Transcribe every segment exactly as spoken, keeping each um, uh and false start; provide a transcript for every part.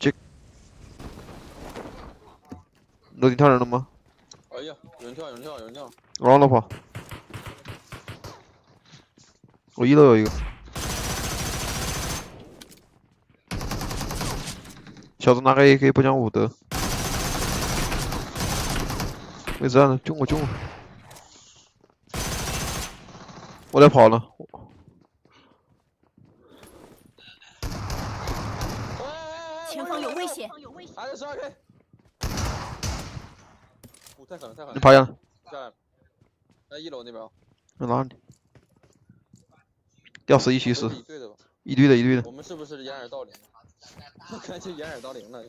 Çık.楼顶跳人了吗？哎呀，有人跳，有人跳，有人跳！我让他跑。我一楼有一个。小子拿个 A K 不讲武德。没子弹了，救我救我！我得跑了。 还有十二 K， 我太狠了，太狠了！你爬下来，下来，在一楼那边。在哪里？吊死一起死，一堆的，一堆的，一堆的。我们是不是掩耳盗铃？感觉掩耳盗铃了。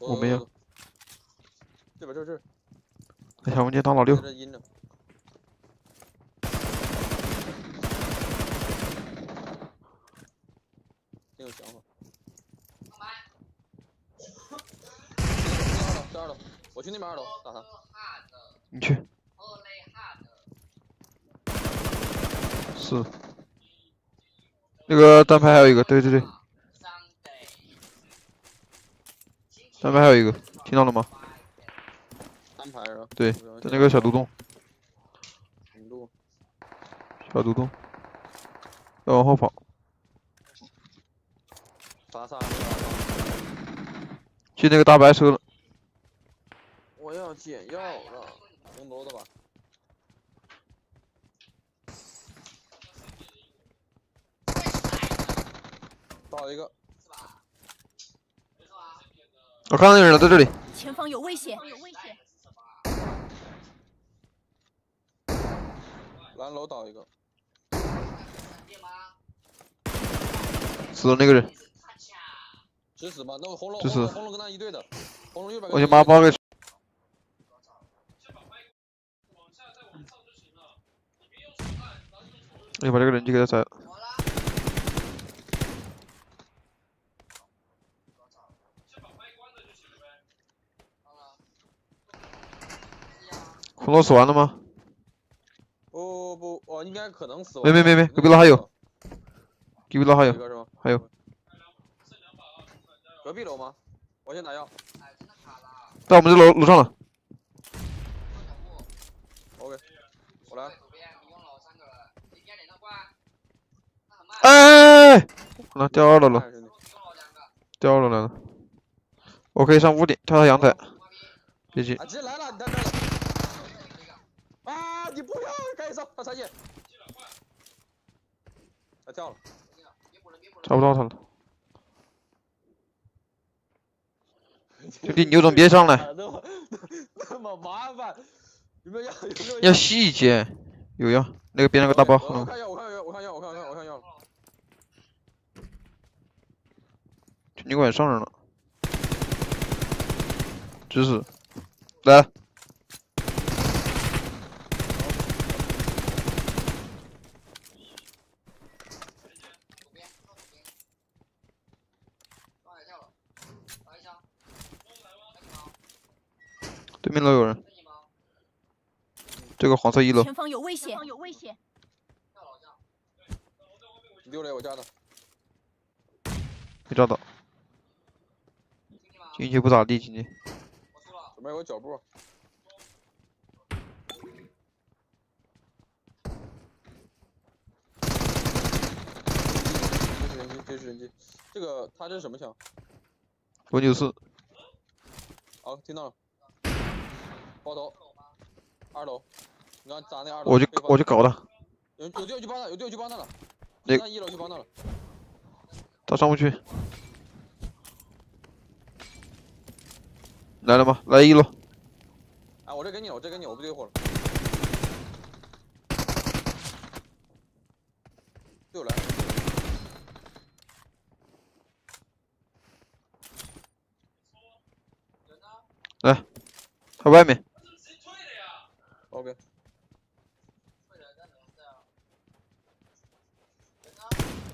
我没有。这边，这边，这边。小文杰当老六。在这阴着。 挺有想法。二楼，我去那边二楼打他。你去。是。那个单排还有一个，对对对。单排还有一个，听到了吗？单排啊。对，在那个小独洞。小独洞。要往后跑。 去那个大白车了。我要解药了，红楼的吧。倒一个。我看到有人了，在这里。前方有危险！有危险！蓝楼倒一个。死了那个人。 直死吧，那我红龙，红龙跟他一队的，红龙右边。我先把包给。哎，把这个人就给他宰了。红龙死完了吗？不不不，哦，应该可能死完。没没没没，隔壁楼还有，隔壁楼还有，还有。 隔壁楼吗？我先打药。在我们这楼楼上了。OK， 我来。哎！好了，掉二楼了，掉二楼来了。我可以上屋顶跳到阳台，别急。直接来了，你在这了。啊！你不要，赶紧上，他残血。他跳了。找不到他了。 兄弟，你有种别上来！那么麻烦，有没有药？要细节，有药。那个边那个大包。我看药，我看药，我看药，我看药，我看药。你管上人了，直死，来。对面楼有人，这个黄色一楼。前方有危险！前方有危险！丢了，我抓的。没抓到。运气不咋地，今天。准备有脚步。这是人机，这是人机。这个他这是什么枪？五九四。好，听到了。 包头，二楼，你看砸那二楼。我就我就搞他。有有队友去帮他，有队友去帮他了。那一楼去帮他了。他上不去。来了吗？来一楼。哎、啊，我这给你，我这给你，我不对火了。队友来了。来，他外面。 OK。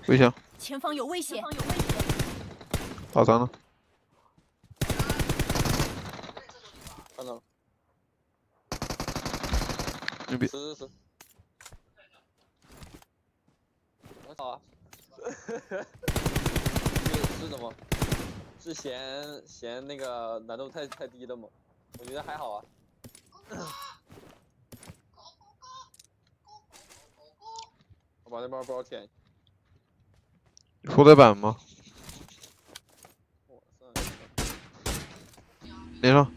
危险！前方有危险！打残了。看到了。牛逼！死死死！我操！是的吗？是嫌嫌那个难度太太低了吗？我觉得还好啊。我把那包包舔。后台版吗？连上。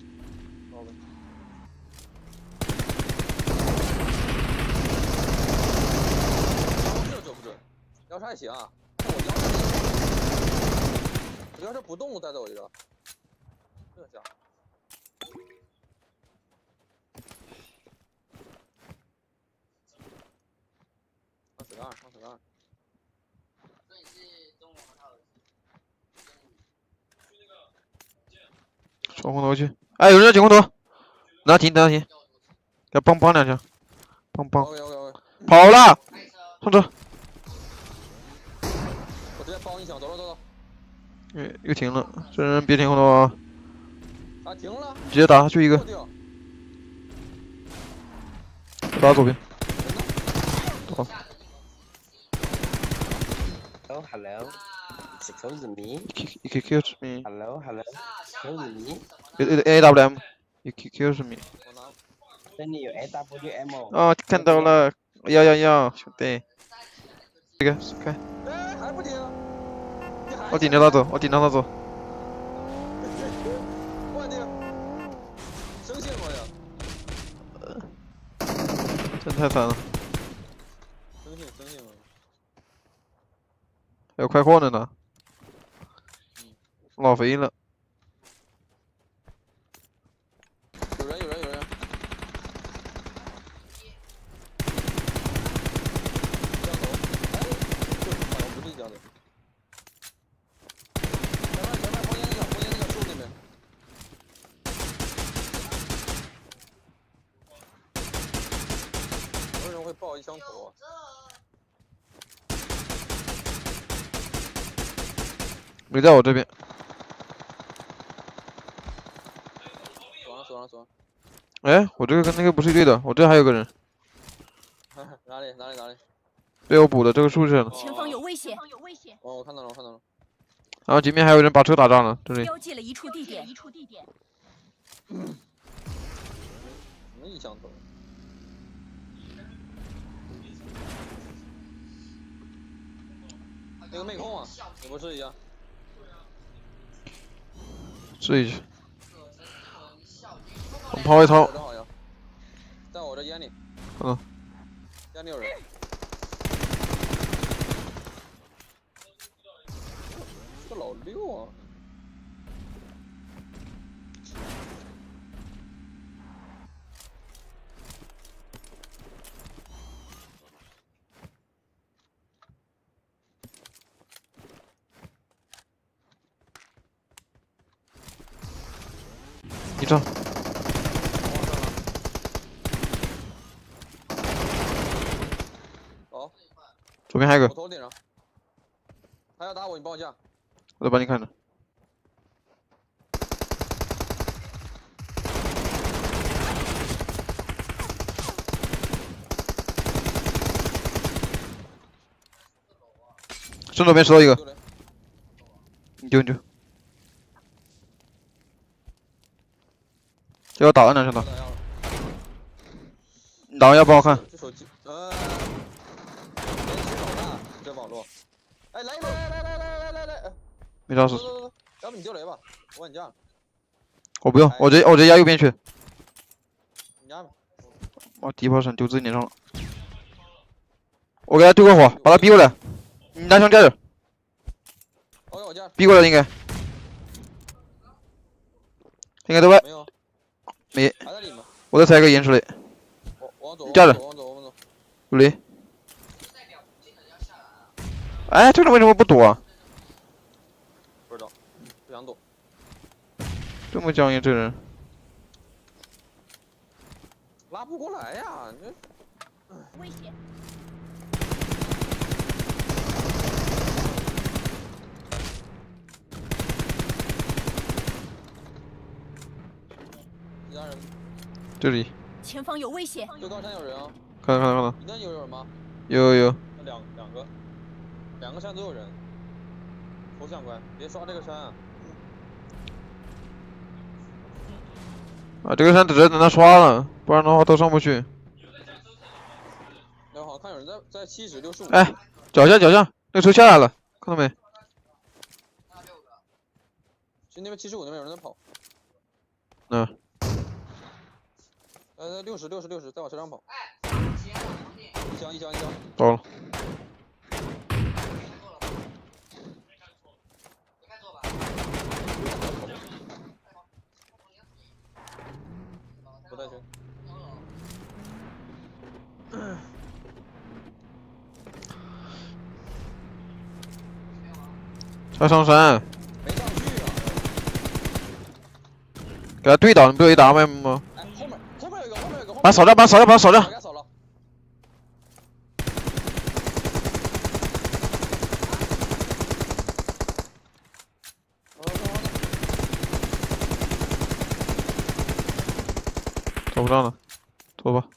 腰杀也行啊，我腰我要是不动再走一个，这家伙。放水二，放水二。所以是中国号的。双空投去，哎，有人要捡空投，拿停，拿停，给帮帮两下，帮帮。跑了，上车。 帮一响，走了走了。又又停了，这人别停后头啊！啊，停了！直接打下去一个，打左边。好。Hello, hello. Excuse me. Excuse me. Hello, hello. Excuse me. A W M. Excuse me. 这里有 A W M 哦。哦，看到了，要要要，兄弟。这个看。哎，还不停。 我顶着他走，我顶着他走。换掉，生线我呀！真太惨了。生线生线我。还有快货的呢，老肥了。有人有人有人。掉头，哎，好像不是掉头。 会爆一枪头，没在我这边。爽爽爽！哎，我这个跟那个不是一队的，我这还有个人。哪里哪里哪里？被我补的这个树上。前方有危险！哦，我看到了，我看到了。然后前面还有人把车打炸了，这里。标记了一处地点，一处地点。什么一枪头？ 那个妹控啊，你不试一下？试一下。我抛一掏。在我这烟里。嗯。烟里有人。这老六啊！一张，好，左边还有个，我头顶上，他要打我，你帮我架，我在帮你看着。顺左边拾到一个，你丢你丢。 要打完两下，你打完要不好看。这手机，呃，连续老大，这网络。哎，来来来来来来来来，没啥事。要不你就雷吧，我管你架。我不用，我直接我直接压右边去。你压吧。我第一炮闪丢自己脸上了。我给他丢个火，把他逼过来。你拿枪架着。我给我架。逼过来应该。应该对外。 没，我再踩个岩石雷，你站着，有雷。哎，这个为什么不躲啊？不知道，不想躲。这么僵硬，这人拉不过来呀！你这危险。这里，前方有危险。就刚山有人啊！看到看到看到。你那有人吗？有有有。两两个，两个山都有人。侯长官，别刷这个山啊！啊，这个山只能等他刷了，不然的话都上不去。哎，好看有人在在七十六十五。哎，脚下脚下，那个车下来了，看到没？就那边七十五那边有人在跑。嗯。呃，六十六十六十，再往车上跑。一枪一枪一枪。到了。 他上山，没上去啊！给他对倒，你不有一 W 吗？哎，后面后面有一个，后面有一个，把扫掉，把扫掉，把扫掉。扫了。找不上了，走吧。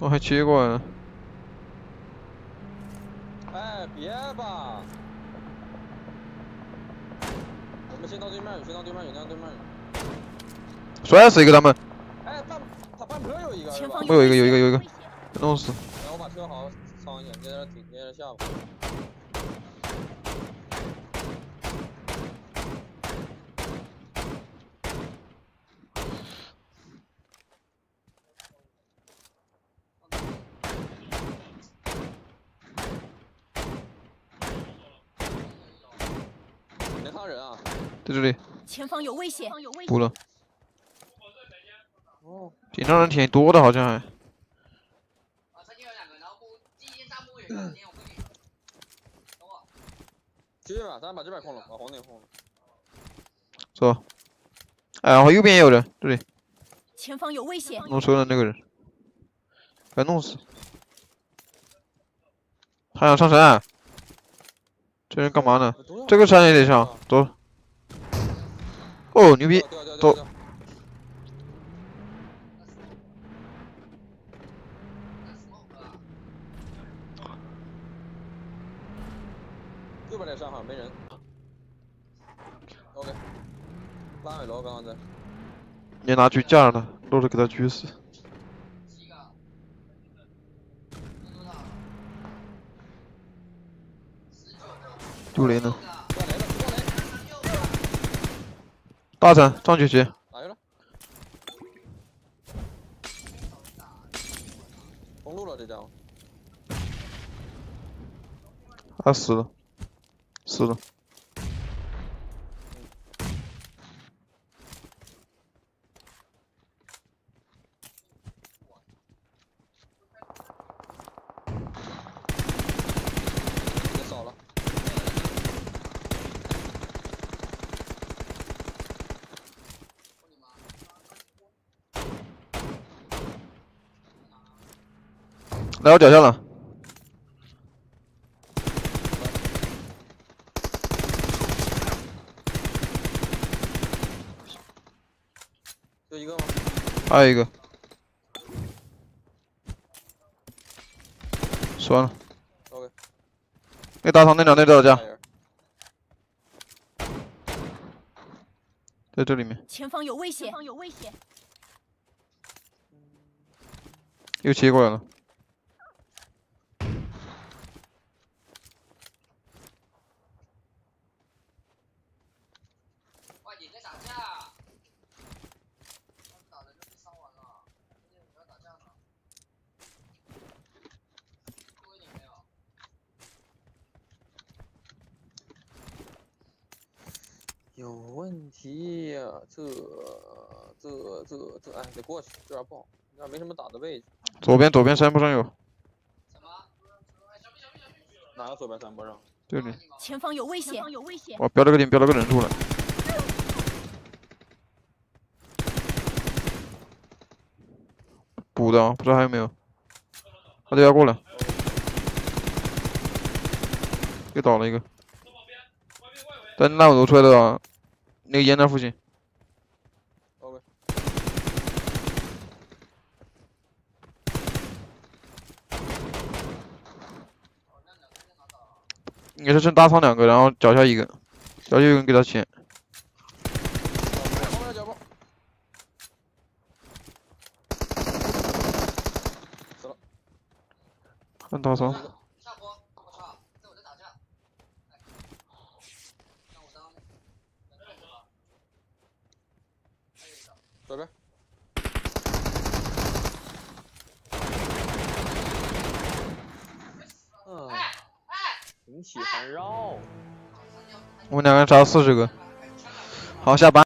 我、哦、还切过呢。哎，别吧！我们先到对面去，先到对面去，先到对面去。摔死一个他们！哎，半他半坡有一个，我有一个，有一个，有一个，弄死。然后我把车好好藏一下，你在这顶，你在这下吧。在这里，前方有危险，补了。哦，顶上人挺多的，好像还。继续吧，咱把这边控了，把红点控了。走。哎，然后右边也有人，这里。前方有危险。弄车的那个人，给弄死。他想上山、啊，这人干嘛呢？这个山也得上，走。 哦，牛逼！走。右边那山好像没人。OK， 拉尾楼刚刚在。你拿狙架了，都是给他狙死。丢雷呢？ 大神上去去，来了，封路了这家伙，他死了，死了，别扫了。 来我脚下了，就一个吗？还有一个，死完了。OK， 那大堂那两队在我家，在这里面。前方有危险！前方有危险！又切过来了。 有问题呀、啊，这这这这，哎，得过去，这边不好，这边没什么打的位置。左边左边山坡上有。什么？哪个左边山坡上？这里。前方有危险！前方有危险！我标了个点，标了个人出来。补的啊，不知道还有没有。他就要过来。又倒了一个。在那我都出来的啊。 那个烟那附近，你是先搭仓两个，然后脚下一个，脚下一个给他钱。死了，看搭仓。 左边，嗯，引起环绕。我们两个人杀四十个，好，下班。